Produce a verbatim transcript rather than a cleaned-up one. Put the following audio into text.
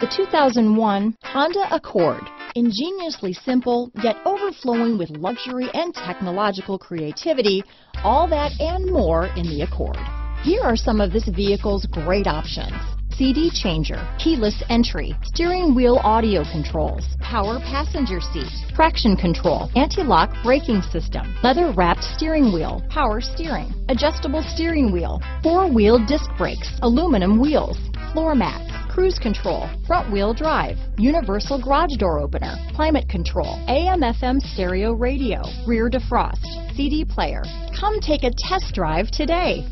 The two thousand one Honda Accord. Ingeniously simple, yet overflowing with luxury and technological creativity. All that and more in the Accord. Here are some of this vehicle's great options. C D changer, keyless entry, steering wheel audio controls, power passenger seat, traction control, anti-lock braking system, leather-wrapped steering wheel, power steering, adjustable steering wheel, four-wheel disc brakes, aluminum wheels, floor mats, cruise control, front-wheel drive, universal garage door opener, climate control, A M F M stereo radio, rear defrost, C D player. Come take a test drive today.